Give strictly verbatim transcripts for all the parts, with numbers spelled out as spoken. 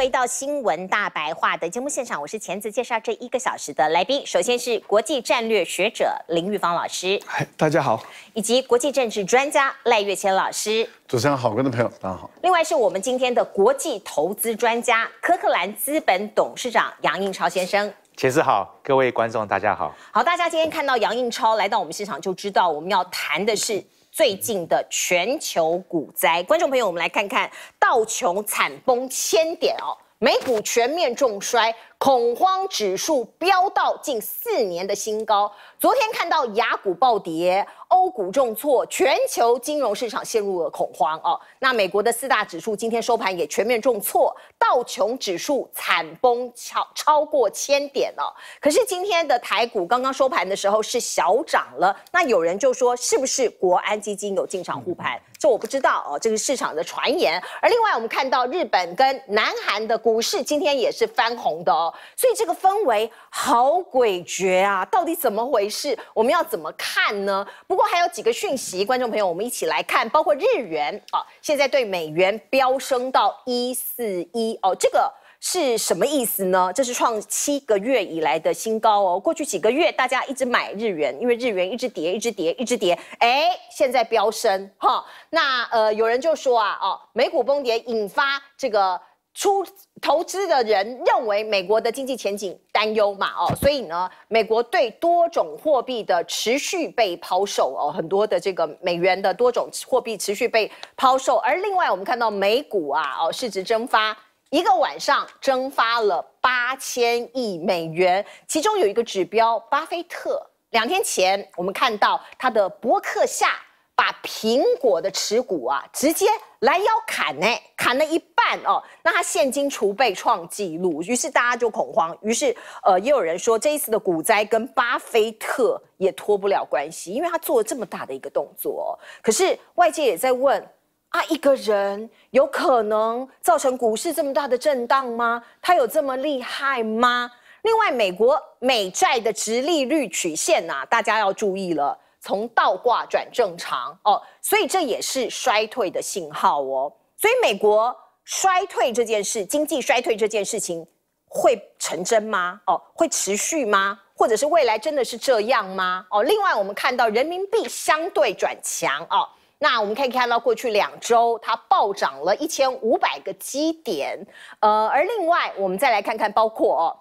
回到新闻大白话的节目现场，我是钳子，介绍这一个小时的来宾。首先是国际战略学者林玉芳老师，大家好；以及国际政治专家赖岳谦老师。主持人好，观众朋友大家好。另外是我们今天的国际投资专家科克兰资本董事长杨应超先生。 解释好，各位观众，大家好。好，大家今天看到杨应超来到我们市场，就知道我们要谈的是最近的全球股灾。观众朋友，我们来看看道琼惨崩千点哦，美股全面重摔，恐慌指数飙到近四年的新高。昨天看到雅股暴跌，欧股重挫，全球金融市场陷入了恐慌哦。那美国的四大指数今天收盘也全面重挫。 道琼指数惨崩超超过千点哦，可是今天的台股刚刚收盘的时候是小涨了，那有人就说是不是国安基金有进场护盘？这我不知道哦，这是市场的传言。而另外我们看到日本跟南韩的股市今天也是翻红的哦，所以这个氛围好诡谲啊，到底怎么回事？我们要怎么看呢？不过还有几个讯息，观众朋友我们一起来看，包括日元哦，现在对美元飙升到一四一。 哦，这个是什么意思呢？这是创七个月以来的新高哦。过去几个月大家一直买日元，因为日元一直跌，一直跌，一直跌。哎，现在飙升哈。那呃，有人就说啊，哦，美股崩跌引发这个出投资的人认为美国的经济前景担忧嘛，哦，所以呢，美国对多种货币的持续被抛售哦，很多的这个美元的多种货币持续被抛售。而另外我们看到美股啊，哦，市值蒸发。 一个晚上蒸发了八千亿美元，其中有一个指标，巴菲特。两天前，我们看到他的伯克夏把苹果的持股啊，直接拦腰砍呢，砍了一半哦。那他现金储备创纪录，于是大家就恐慌。于是，呃，也有人说这一次的股灾跟巴菲特也脱不了关系，因为他做了这么大的一个动作。可是外界也在问。 啊，一个人有可能造成股市这么大的震荡吗？他有这么厉害吗？另外，美国美债的殖利率曲线呐、啊，大家要注意了，从倒挂转正常哦，所以这也是衰退的信号哦。所以，美国衰退这件事，经济衰退这件事情会成真吗？哦，会持续吗？或者是未来真的是这样吗？哦，另外，我们看到人民币相对转强哦。 那我们可以看到，过去两周它暴涨了一千五百个基点，呃，而另外我们再来看看，包括哦，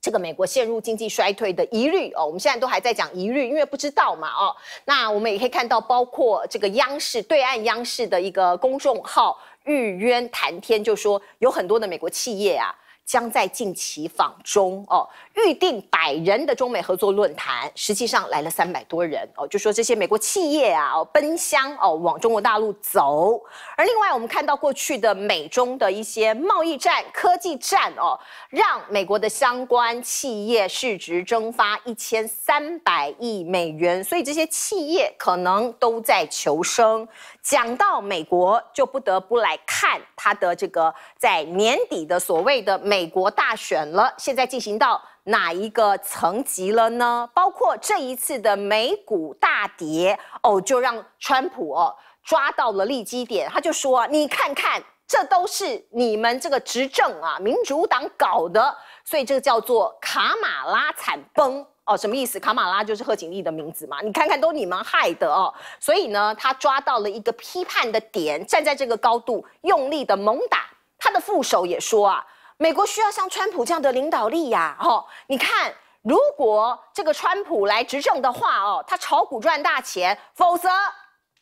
这个美国陷入经济衰退的疑虑哦，我们现在都还在讲疑虑，因为不知道嘛哦。那我们也可以看到，包括这个央视对岸央视的一个公众号日渊谈天，就说有很多的美国企业啊。 将在近期访中哦，预定百人的中美合作论坛，实际上来了三百多人哦，就说这些美国企业啊，哦奔乡哦往中国大陆走。而另外，我们看到过去的美中的一些贸易战、科技战哦，让美国的相关企业市值蒸发一千三百亿美元，所以这些企业可能都在求生。讲到美国，就不得不来看它的这个在年底的所谓的美。 美国大选了，现在进行到哪一个层级了呢？包括这一次的美股大跌哦，就让川普哦抓到了利基点，他就说、啊：“你看看，这都是你们这个执政啊，民主党搞的，所以这个叫做卡马拉惨崩哦，什么意思？卡马拉就是贺锦丽的名字嘛，你看看都你们害的哦。所以呢，他抓到了一个批判的点，站在这个高度用力的猛打。他的副手也说啊。” 美国需要像川普这样的领导力呀、啊！哦，你看，如果这个川普来执政的话，哦，他炒股赚大钱，否则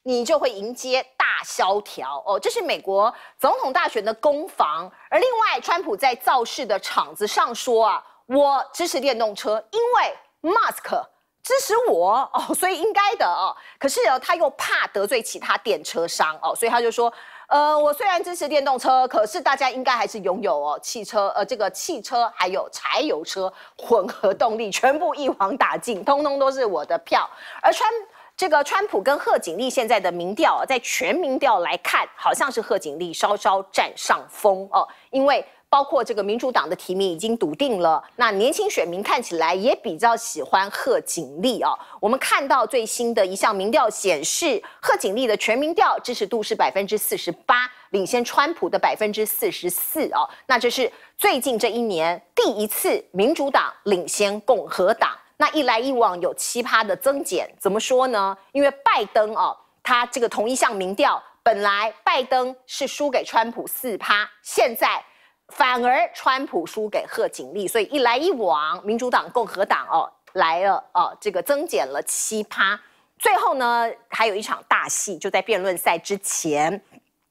你就会迎接大萧条哦。这是美国总统大选的攻防。而另外，川普在造势的场子上说啊，我支持电动车，因为 Musk 支持我哦，所以应该的哦。可是呢，他又怕得罪其他电车商哦，所以他就说。 呃，我虽然支持电动车，可是大家应该还是拥有哦，汽车，呃，这个汽车还有柴油车、混合动力，全部一网打尽，通通都是我的票。而川这个川普跟贺锦丽现在的民调，在全民调来看，好像是贺锦丽稍稍占上风哦，因为。 包括这个民主党的提名已经笃定了，那年轻选民看起来也比较喜欢贺锦丽啊。我们看到最新的一项民调显示，贺锦丽的全民调支持度是百分之四十八，领先川普的百分之四十四哦。那这是最近这一年第一次民主党领先共和党，那一来一往有七趴的增减。怎么说呢？因为拜登哦，他这个同一项民调，本来拜登是输给川普四趴，现在反而川普输给贺锦丽，所以一来一往，民主党、共和党哦来了哦，这个增减了七趴。最后呢，还有一场大戏，就在辩论赛之前，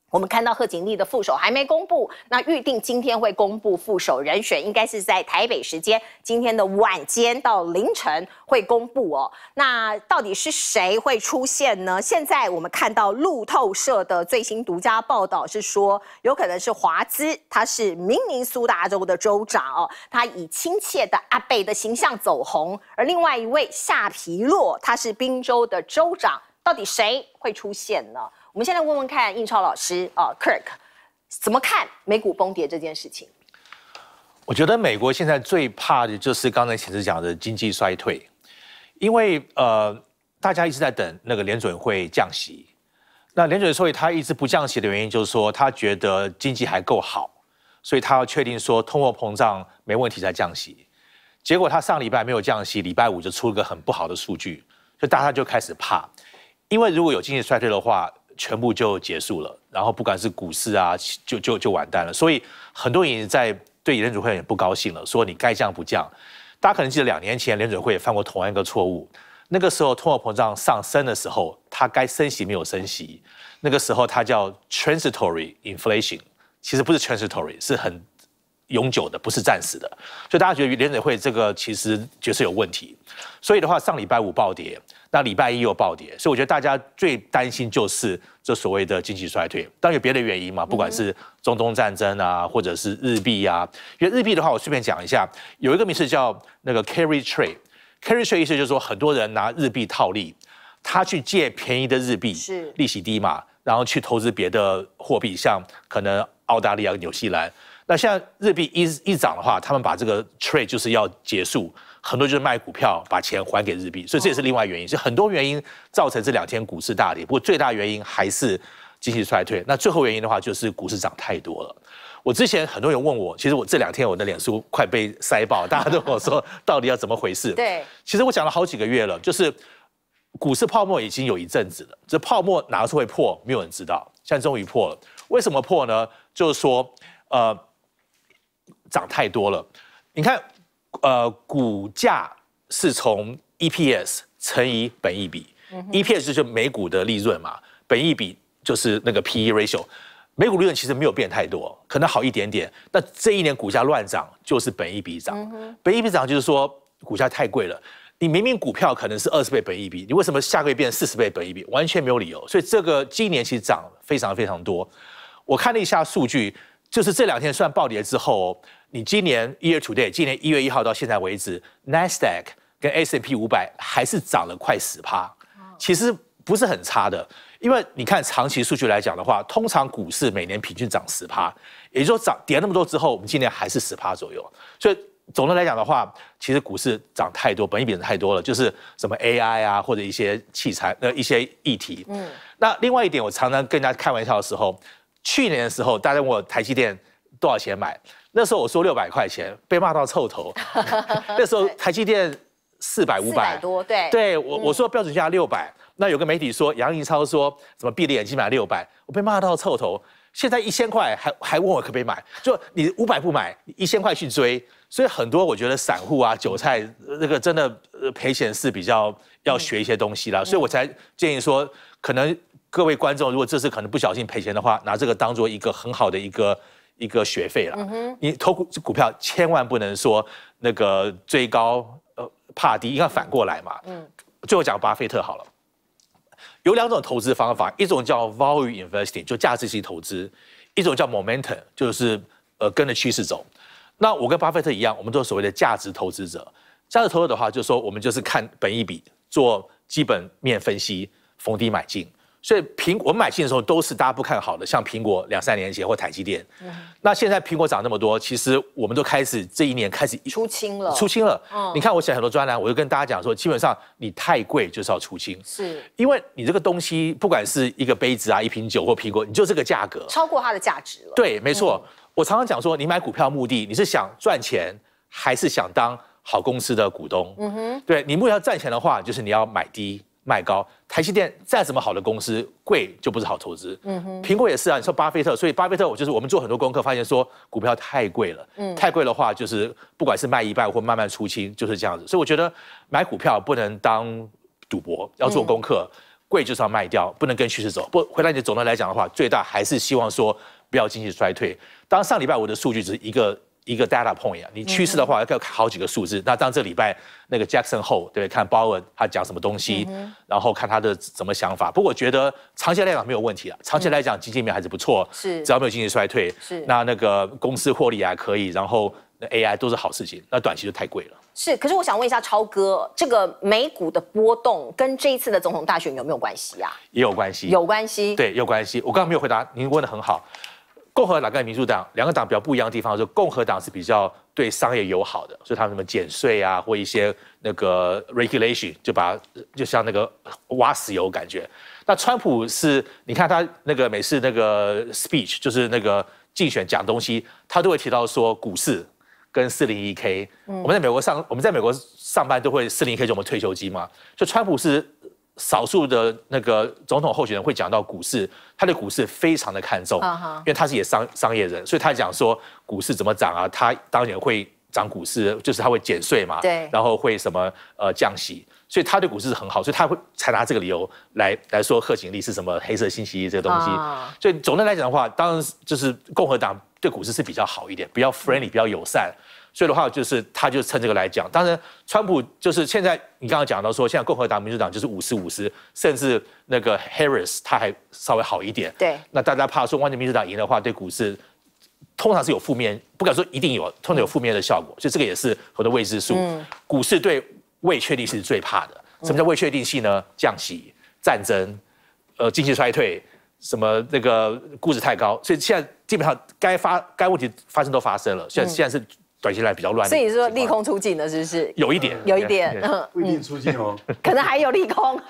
我们看到贺锦丽的副手还没公布，那预定今天会公布副手人选，应该是在台北时间今天的晚间到凌晨会公布哦。那到底是谁会出现呢？现在我们看到路透社的最新独家报道是说，有可能是华兹，他是明尼苏达州的州长哦，他以亲切的阿贝的形象走红，而另外一位夏皮洛，他是宾州的州长，到底谁会出现呢？我们现在问问看应超老师啊 ，Kirk 怎么看美股崩跌这件事情？我觉得美国现在最怕的就是刚才前面讲的经济衰退，因为呃，大家一直在等那个联准会降息。那联准会他一直不降息的原因就是说，他觉得经济还够好，所以他要确定说通货膨胀没问题才降息。结果他上礼拜没有降息，礼拜五就出了个很不好的数据，所以大家就开始怕，因为如果有经济衰退的话，全部就结束了，然后不管是股市啊，就就就完蛋了。所以很多人在对联准会也不高兴了，说你该降不降。大家可能记得两年前联准会也犯过同样一个错误，那个时候通货膨胀上升的时候，它该升息没有升息，那个时候它叫 transitory inflation， 其实不是 transitory， 是很永久的，不是暂时的。所以大家觉得联准会这个其实角色有问题。所以的话，上礼拜五暴跌。那礼拜一又暴跌，所以我觉得大家最担心就是这所谓的经济衰退。当然有别的原因嘛，不管是中东战争啊，或者是日币啊。因为日币的话，我顺便讲一下，有一个名词叫那个 carry trade。carry trade 意思就是说，很多人拿日币套利，他去借便宜的日币，利息低嘛，然后去投资别的货币，像可能澳大利亚、纽西兰。那现在日币一一涨的话，他们把这个 trade 就是要结束。很多就是卖股票，把钱还给日币，所以这也是另外原因。所以很多原因造成这两天股市大跌，不过最大原因还是经济衰退。那最后原因的话，就是股市涨太多了。我之前很多人问我，其实我这两天我的脸书快被塞爆，大家都跟我说到底要怎么回事？对，其实我讲了好几个月了，就是股市泡沫已经有一阵子了。这泡沫哪时会破，没有人知道。现在终于破了，为什么破呢？就是说，呃，涨太多了。你看。呃，股价是从 E P S 乘以本益比、嗯、，E P S 就是每股的利润嘛，本益比就是那个 P E ratio， 每股利润其实没有变太多，可能好一点点。那这一年股价乱涨，就是本益比涨，嗯、本益比涨就是说股价太贵了。你明明股票可能是二十倍本益比，你为什么下个月变四十倍本益比？完全没有理由。所以这个今年其实涨非常非常多。我看了一下数据，就是这两天虽然暴跌之后、哦。你今年 year to date， 今年一月一号到现在为止 ，Nasdaq 跟 S and P 五百还是涨了快十趴，其实不是很差的。因为你看长期数据来讲的话，通常股市每年平均涨十趴，也就是说涨跌那么多之后，我们今年还是十趴左右。所以总的来讲的话，其实股市涨太多，本益比涨太多了，就是什么 A I 啊，或者一些器材呃一些议题。嗯，那另外一点，我常常跟大家开玩笑的时候，去年的时候，大家问我台积电多少钱买？那时候我说六百块钱，被骂到臭头。那时候台积电四百五百多，对对，我、嗯、我说标准价六百。那有个媒体说杨怡超说怎么闭着眼睛买六百，我被骂到臭头。现在一千块还还问我可不可以买，就你五百不买，一千块去追。所以很多我觉得散户啊、韭菜那个真的赔钱是比较要学一些东西啦，嗯、所以我才建议说，可能各位观众如果这次可能不小心赔钱的话，拿这个当做一个很好的一个。一个学费了，嗯、你投股股票千万不能说那个追高呃怕低，应该反过来嘛。嗯，最后讲巴菲特好了，有两种投资方法，一种叫 value investing， 就价值型投资；一种叫 momentum， 就是呃跟着趋势走。那我跟巴菲特一样，我们都是所谓的价值投资者。价值投资的话，就是说我们就是看本益比，做基本面分析，逢低买进。所以苹我们买进的时候都是大家不看好的，像苹果两三年前或台积电。嗯、那现在苹果涨那么多，其实我们都开始这一年开始出清了，出清了。嗯、你看我写很多专栏，我就跟大家讲说，基本上你太贵就是要出清，是因为你这个东西不管是一个杯子啊、一瓶酒或苹果，你就这个价格超过它的价值了。对，没错。嗯、我常常讲说，你买股票目的你是想赚钱，还是想当好公司的股东？嗯哼，对你目标赚钱的话，就是你要买低。 卖高，台积电再怎么好的公司，贵就不是好投资。嗯哼，苹果也是啊。你说巴菲特，所以巴菲特，我就是我们做很多功课，发现说股票太贵了。嗯，太贵的话，就是不管是卖一半或慢慢出清，就是这样子。所以我觉得买股票不能当赌博，要做功课。嗯、贵就是要卖掉，不能跟趋势走。不，回到你的总的来讲的话，最大还是希望说不要经济衰退。当然上礼拜五的数据只是一个。 一个 data point 啊，你趋势的话要看好几个数字。嗯、那当这礼拜那个 Jackson Hole 对，看鲍尔他讲什么东西，嗯、然后看他的怎么想法。不过我觉得长期来讲没有问题啊，长期来讲经济面还是不错，是、嗯、只要没有经济衰退，是那那个公司获利还可以，然后 A I 都是好事情。那短期就太贵了。是，可是我想问一下超哥，这个美股的波动跟这一次的总统大选有没有关系啊？也有关系，有关系，对，有关系。我刚刚没有回答，您问得很好。 共和党跟民主党两个党比较不一样的地方，就共和党是比较对商业友好的，所以他们什么减税啊，或一些那个 regulation， 就把就像那个挖石油感觉。那川普是，你看他那个每次那个 speech， 就是那个竞选讲东西，他都会提到说股市跟 四零一K。我们在美国上我们在美国上班都会 四零一K 就我们退休金嘛，就川普是。 少数的那个总统候选人会讲到股市，他对股市非常的看重， uh huh. 因为他是也商商业人，所以他讲说股市怎么涨啊，他当然会涨股市，就是他会减税嘛，对，然后会什么呃降息，所以他对股市是很好，所以他会才拿这个理由来来说贺锦丽是什么黑色星期一这个东西， uh huh. 所以总的来讲的话，当然就是共和党对股市是比较好一点，比较 friendly， 比较友善。 所以的话，就是他就趁这个来讲。当然，川普就是现在你刚刚讲到说，现在共和党、民主党就是五十五十，甚至那个 Harris 他还稍微好一点。对。那大家怕说，万一民主党赢的话，对股市通常是有负面，不敢说一定有，通常有负面的效果。所以这个也是很多未知数。嗯。股市对未确定性是最怕的。什么叫未确定性呢？降息、战争、呃经济衰退，什么那个估值太高。所以现在基本上该发该问题发生都发生了。现在现在是。 短期来比较乱，所以你说利空出尽了，是不是？有一点，有一点，不一定出尽哦，可能还有利空。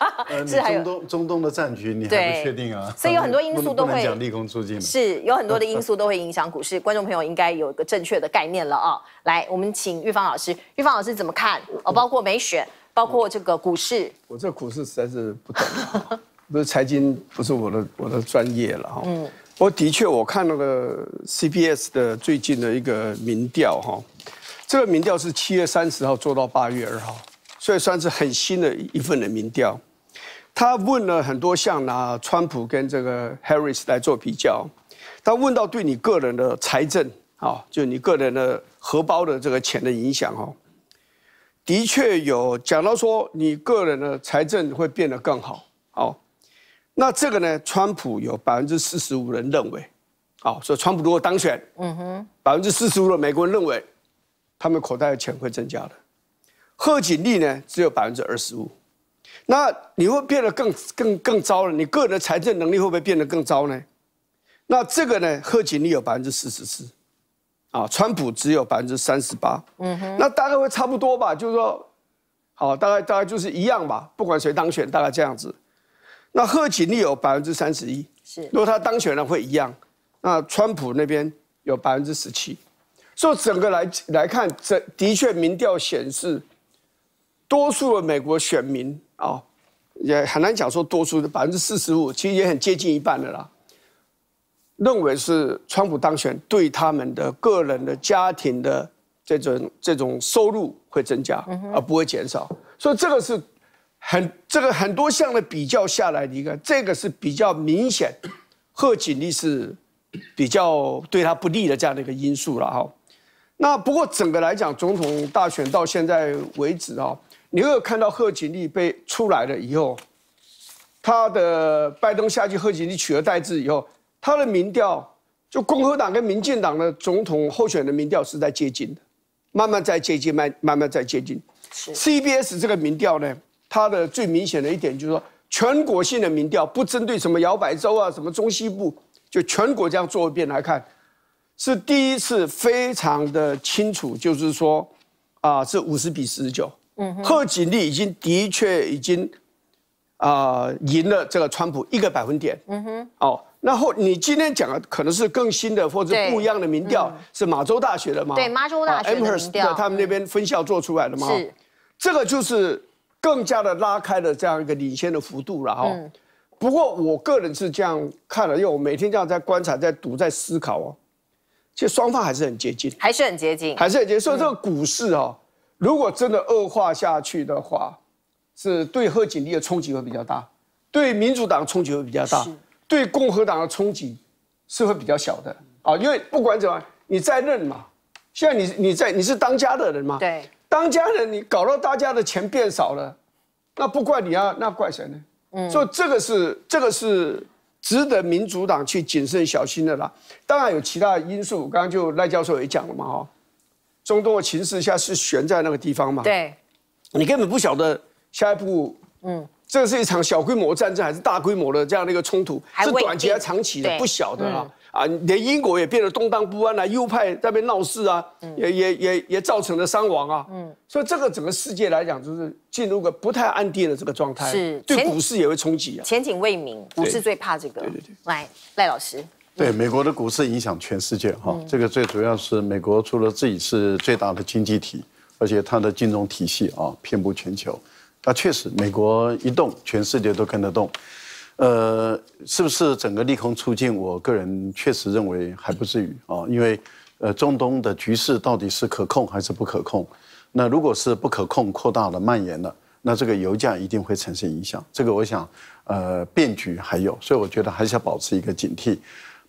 是还有中东中东的战局，你还不确定啊。所以有很多因素都会讲利空出尽，是有很多的因素都会影响股市。观众朋友应该有一个正确的概念了啊。来，我们请玉芳老师，玉芳老师怎么看？哦，包括美选，包括这个股市。我这股市实在是不懂，不是财经，不是我的我的专业了哈。嗯。 我的确，我看那个 C B S 的最近的一个民调哈，这个民调是七月三十号做到八月二号，所以算是很新的一份的民调。他问了很多项，拿川普跟这个 Harris 来做比较。他问到对你个人的财政啊，就你个人的荷包的这个钱的影响哈，的确有讲到说你个人的财政会变得更好，好。 那这个呢？川普有百分之四十五人认为，啊，所以川普如果当选，嗯哼，百分之四十五的美国人认为，他们口袋的钱会增加的。贺锦丽呢，只有百分之二十五。那你会变得更更更糟了，你个人的财政能力会不会变得更糟呢？那这个呢？贺锦丽有百分之四十四，啊，川普只有百分之三十八，嗯哼，那大概会差不多吧，就是说，好，大概大概就是一样吧，不管谁当选，大概这样子。 那贺锦丽有百分之三十一，是如果他当选了会一样。那川普那边有百分之十七，所以整个来来看，这的确民调显示，多数的美国选民啊、哦，也很难讲说多数的百分之四十五，其实也很接近一半的啦。认为是川普当选对他们的个人的家庭的这种这种收入会增加，而不会减少。嗯、所以这个是。 很这个很多项的比较下来，你看这个是比较明显，贺锦丽是比较对他不利的这样的一个因素了哈。那不过整个来讲，总统大选到现在为止哈，你有看到贺锦丽被出来了以后，他的拜登下去，贺锦丽取而代之以后，他的民调就共和党跟民进党的总统候选人的民调是在接近的，慢慢在接近，慢慢慢在接近。C B S 这个民调呢？ 它的最明显的一点就是说，全国性的民调，不针对什么摇摆州啊、什么中西部，就全国这样做一遍来看，是第一次非常的清楚，就是说啊、呃，是五十比四十九。嗯，贺锦丽已经的确已经啊、呃、赢了这个川普一个百分点。嗯哼，哦。 然后你今天讲的可能是更新的或者不一样的民调，嗯、是马州大学的嘛？对，马州大学的民调， Amherst 他们那边分校做出来的嘛？是，这个就是更加的拉开了这样一个领先的幅度了哈、哦。嗯、不过我个人是这样看了，因为我每天这样在观察、在读、在思考哦，其实双方还是很接近，还是很接近，还是很接近。所以这个股市哦，嗯、如果真的恶化下去的话，是对贺锦丽的冲击会比较大，对民主党冲击会比较大。 对共和党的冲击是会比较小的啊，因为不管怎么样，你在任嘛，现在你你在你是当家的人嘛，对，当家人你搞到大家的钱变少了，那不怪你啊，那怪谁呢？嗯，所以这个是这个是值得民主党去谨慎小心的啦。当然有其他的因素，刚刚就赖教授也讲了嘛，哈，中东的情势下是悬在那个地方嘛，对，你根本不晓得下一步，嗯。 这是一场小规模战争还是大规模的这样的一个冲突？是短期还是长期的？不晓得啊！啊，连英国也变得动荡不安啊，右派在那边闹事啊，也也也也造成了伤亡啊。嗯，所以这个整个世界来讲，就是进入个不太安定的这个状态，是对股市也会冲击啊。前景未明，股市最怕这个。对对对，来，赖老师。 对美国的股市影响全世界哈，这个最主要是美国除了自己是最大的经济体，而且它的金融体系啊遍布全球。 那确实，美国一动，全世界都跟得动，呃，是不是整个利空出尽？我个人确实认为还不至于啊、哦，因为呃，中东的局势到底是可控还是不可控？那如果是不可控，扩大了、蔓延了，那这个油价一定会产生影响。这个我想，呃，变局还有，所以我觉得还是要保持一个警惕。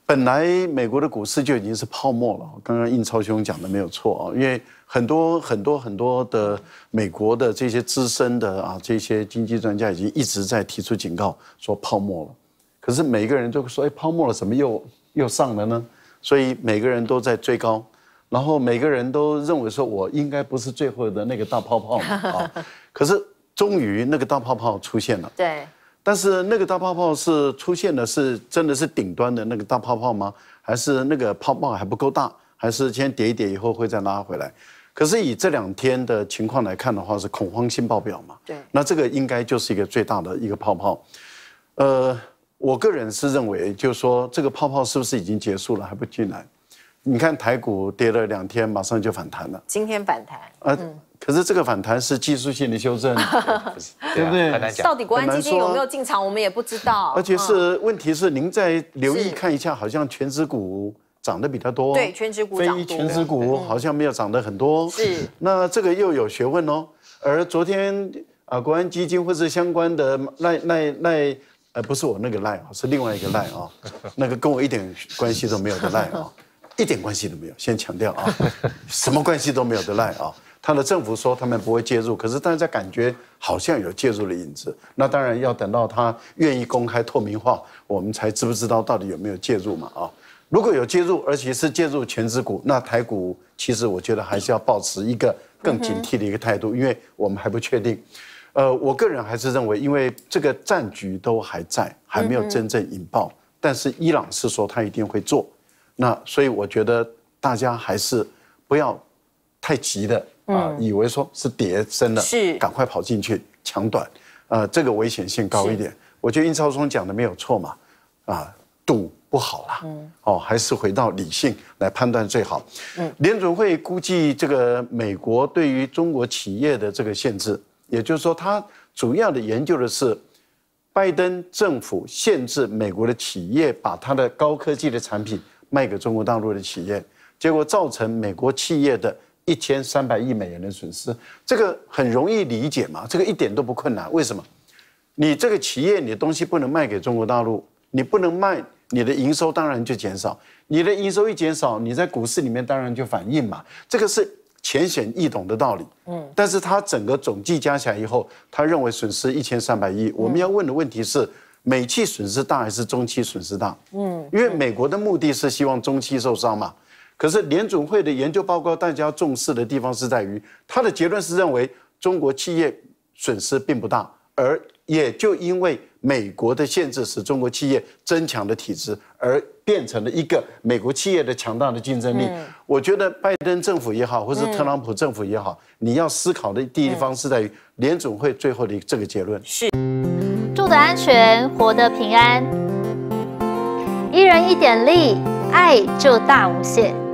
本来美国的股市就已经是泡沫了，刚刚应超兄讲的没有错啊，因为。 很多很多很多的美国的这些资深的啊，这些经济专家已经一直在提出警告，说泡沫了。可是每个人都说，哎，泡沫了，怎么又又上了呢？所以每个人都在追高，然后每个人都认为说，我应该不是最后的那个大泡泡啊。可是终于那个大泡泡出现了。对。但是那个大泡泡是出现的是真的是顶端的那个大泡泡吗？还是那个泡泡还不够大？还是先跌一跌以后会再拉回来？ 可是以这两天的情况来看的话，是恐慌性爆表嘛？对，那这个应该就是一个最大的一个泡泡。呃，我个人是认为，就是说这个泡泡是不是已经结束了，还不进来？你看台股跌了两天，马上就反弹了。今天反弹。呃，嗯、可是这个反弹是技术性的修正，对不对？到底国安基金有没有进场，我们也不知道。而且是、嗯、问题是，您再留意看一下，好像全指股。 涨得比较多，对，全指股涨多，非全指股好像没有涨得很多，是。那这个又有学问哦。而昨天啊，国安基金或是相关的赖赖赖，呃，不是我那个赖啊，是另外一个赖啊，那个跟我一点关系都没有的赖啊，一点关系都没有，先强调啊，什么关系都没有的赖啊。他的政府说他们不会介入，可是大家感觉好像有介入的影子。那当然要等到他愿意公开透明化，我们才知不知道到底有没有介入嘛啊。 如果有介入，而且是介入全指股，那台股其实我觉得还是要保持一个更警惕的一个态度，嗯、因为我们还不确定。呃，我个人还是认为，因为这个战局都还在，还没有真正引爆，嗯、但是伊朗是说他一定会做，那所以我觉得大家还是不要太急的啊、呃，以为说是跌深了，是赶快跑进去抢短，呃，这个危险性高一点。我觉得殷超松讲的没有错嘛，啊、呃，赌。 不好啦，嗯，哦，还是回到理性来判断最好。嗯，联准会估计这个美国对于中国企业的这个限制，也就是说，它主要的研究的是拜登政府限制美国的企业把它的高科技的产品卖给中国大陆的企业，结果造成美国企业的一千三百亿美元的损失。这个很容易理解嘛，这个一点都不困难。为什么？你这个企业，你的东西不能卖给中国大陆，你不能卖。 你的营收当然就减少，你的营收一减少，你在股市里面当然就反映嘛，这个是浅显易懂的道理。嗯，但是他整个总计加起来以后，他认为损失一千三百亿。嗯、我们要问的问题是，美企损失大还是中企损失大？嗯，因为美国的目的是希望中企受伤嘛。可是联准会的研究报告，大家重视的地方是在于，他的结论是认为中国企业损失并不大，而也就因为美国的限制，使中国企业增强了体质，而变成了一个美国企业的强大的竞争力。我觉得拜登政府也好，或是特朗普政府也好，你要思考的第一方是在于联准会最后的这个结论。是，住得安全，活得平安，一人一点力，爱就大无限。